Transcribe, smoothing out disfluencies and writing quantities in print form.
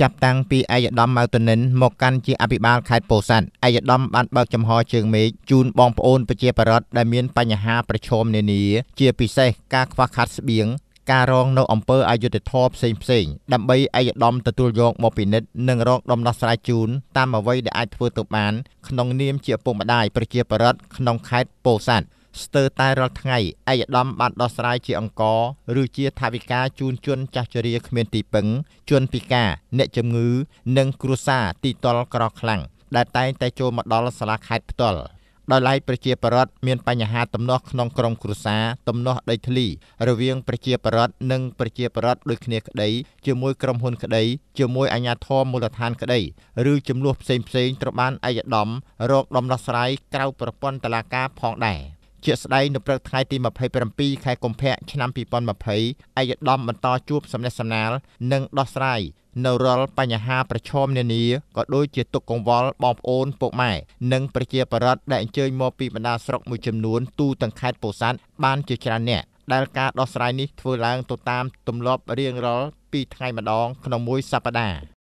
จับตังปีไอยัดดอมมาตุนินหมกกันจีอภิบาลขายโปสันไอยัดดอมบันเบิกจำฮอเชิงเมจจูนบองโอนประเจียประรดได้เมียนปัญหาประชมในนี้เจียปิเซกาควักขัดเบียงการรองนอมเปอร์อายุติทอบเซ็งๆดับใบไอยัดดอมตะตุลยองมอปินิดหนึ่งรองดอมนัสไลจูนตามมาไว้ได้ไอทัวตุบานขนมเนียมเจียปงมาได้ประเจียประรดขนมขายโปสันสเตอร์ไตรถไงไอยัดดอมบันดอสไลเจียงกอหรือเจียทาวิกาจูนจวนจัจเรียเขมรตีปังจวนปิกาเนจงื้อหนึ่งครูซาตีตอลกรอกคลังได้ไตไตโจมดอลสลาคัดตอลโดยไล่ประเจียประรดเมียนปัญหาตำนอกนองกรมครูซาตำนอกได้ทลีระเวียงประเจียประรดหนึ่งประเจียประรดโดยเขเนกได้เจียมวยกรมหุนกได้เจียมวยอัญญาทอมมูลธานกได้หรือจำลวบเซ็งตระบานไอยัดดอมโรคดอมดอสไลเกล้าประปนตะลากาพองได้เชื้อสไลด์นบประไทยตีมาเผยปรำปีไข่กลมแพะชนะปีปอนมาเผยไอยัดดอมมันต่อจูบสำเร็จสำนักหนึ่งดอสไลนรอลปัญหาประชมเนนี้ก็โดยเจตุกกงวอลบอมโอนปกใหม่หนึ่งประเจียประรัดได้เจยมอปีบรรดาสกมุจำนวนตู้ตังคายโปซันบ้านเจจานเนี่ยได้การดอสไลนี้ทเวลางตัวตามตุ่มลบเรียงรอลปีไทยมาดองขนมมวยสัปดาห์